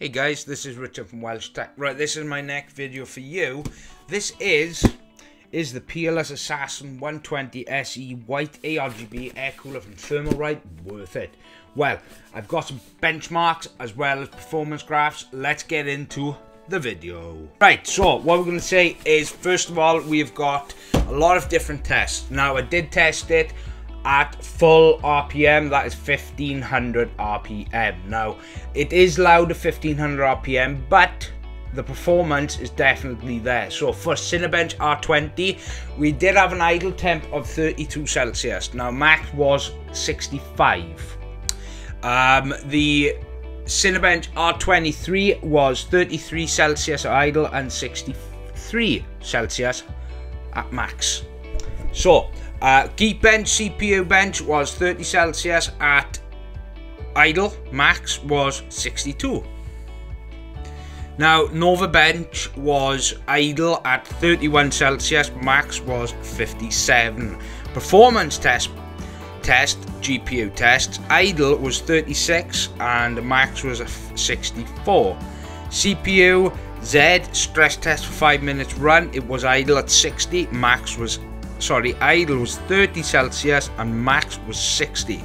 Hey guys, this is Richard from WelshyTech. Right, this is my next video for you. This is the Peerless Assassin 120 SE white ARGB air cooler from Thermalright worth it? Well, I've got some benchmarks as well as performance graphs. Let's get into the video. Right, so what we're going to say is, first of all, we've got a lot of different tests. Now, I did test it at full RPM, that is 1500 RPM. Now, it is loud at 1500 RPM, but the performance is definitely there. So for Cinebench R20, we did have an idle temp of 32 Celsius. Now, max was 65. The Cinebench R23 was 33 Celsius idle and 63 Celsius at max. So Geekbench CPU bench was 30 Celsius at idle, max was 62. Now Nova bench was idle at 31 Celsius, max was 57. Performance test GPU tests, idle was 36 and max was 64. CPU Z stress test for 5 minutes run, it was idle at 60, idle was 30 Celsius and max was 60.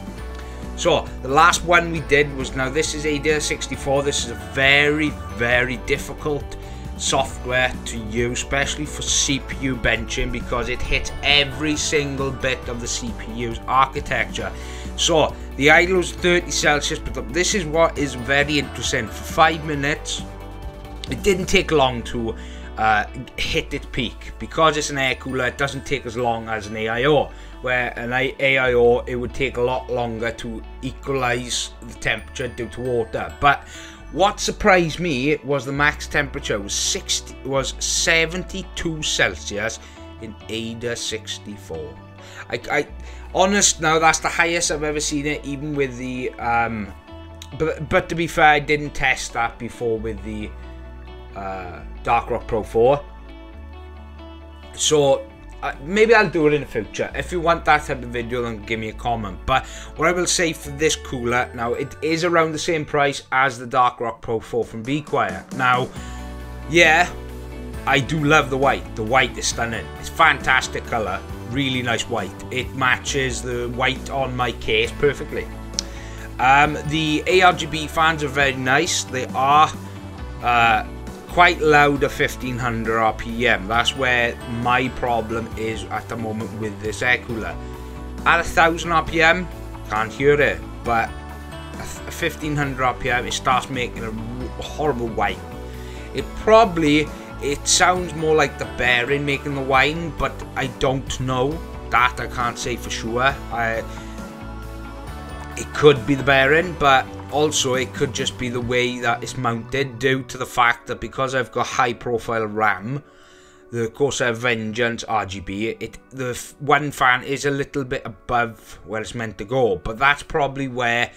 So the last one we did was, now this is AIDA64. This is a very, very difficult software to use, especially for CPU benching, because it hits every single bit of the CPU's architecture. So the idle was 30 Celsius, but this is what is very interesting. For 5 minutes, it didn't take long to hit its peak. Because it's an air cooler, it doesn't take as long as an AIO, where an AIO it would take a lot longer to equalize the temperature due to water. But what surprised me was the max temperature was 72 Celsius in AIDA64. I honest, now that's the highest I've ever seen it, even with the but to be fair, I didn't test that before with the Dark Rock Pro 4, so maybe I'll do it in the future. If you want that type of video, then give me a comment. But what I will say for this cooler, now it is around the same price as the Dark Rock Pro 4 from Be Quiet. Now, yeah, I do love the white. The white is stunning. It's fantastic colour, really nice white. It matches the white on my case perfectly. The ARGB fans are very nice. They are quite loud at 1500 RPM. That's where my problem is at the moment with this air cooler. At 1000 RPM, can't hear it, but at 1500 RPM, it starts making a horrible whine. It sounds more like the bearing making the whine, but I don't know. That I can't say for sure. It could be the bearing, but also it could just be the way that it's mounted, due to the fact that because I've got high profile RAM, the Corsair Vengeance RGB, the one fan is a little bit above where it's meant to go, but that's probably where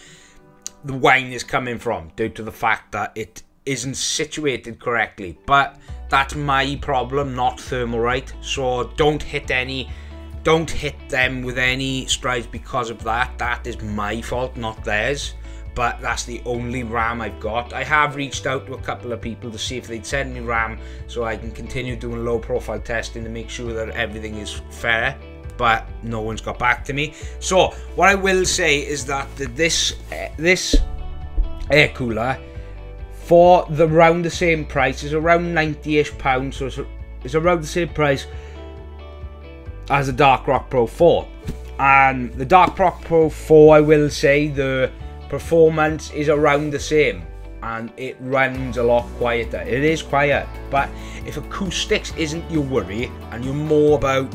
the whine is coming from, due to the fact that it isn't situated correctly. But that's my problem, not Thermalright, so don't hit them with any strides because of that. That is my fault, not theirs. But that's the only RAM I've got. I have reached out to a couple of people to see if they'd send me RAM so I can continue doing low profile testing to make sure that everything is fair, but no one's got back to me. So what I will say is that this air cooler, for the round the same price, is around 90-ish pounds, so it's around the same price as the Dark Rock Pro 4. And the Dark Rock Pro 4, I will say, the performance is around the same and it runs a lot quieter. It is quiet, but if acoustics isn't your worry and you're more about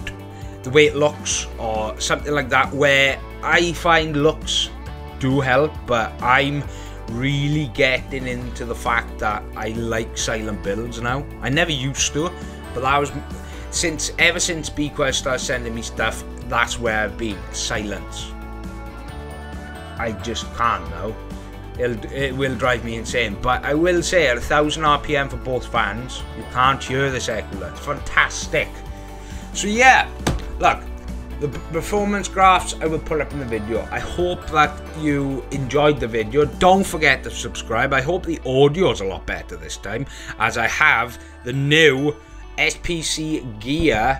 the way it looks or something like that, where I find looks do help, but I'm really getting into the fact that I like silent builds now. I never used to, but that was ever since Be Quiet started sending me stuff, that's where I've been, silence. I just can't now. It will drive me insane. But I will say, at 1000 RPM for both fans, you can't hear this air cooler. It's fantastic. So yeah, look, The performance graphs I will put up in the video. I hope that you enjoyed the video. Don't forget to subscribe. I hope the audio is a lot better this time, as I have the new SPC gear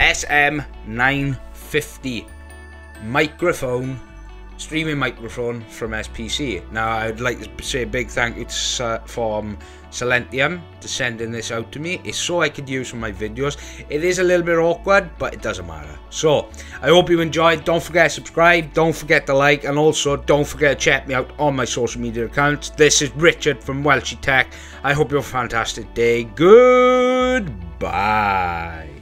SM950 microphone, streaming microphone from SPC. Now I'd like to say a big thank you to, from Silentium, to sending this out to me. It's so I could use for my videos. It is a little bit awkward, but it doesn't matter. So I hope you enjoyed. Don't forget to subscribe, don't forget to like, and also don't forget to check me out on my social media accounts. This is Richard from WelshyTech. I hope you have a fantastic day. Goodbye.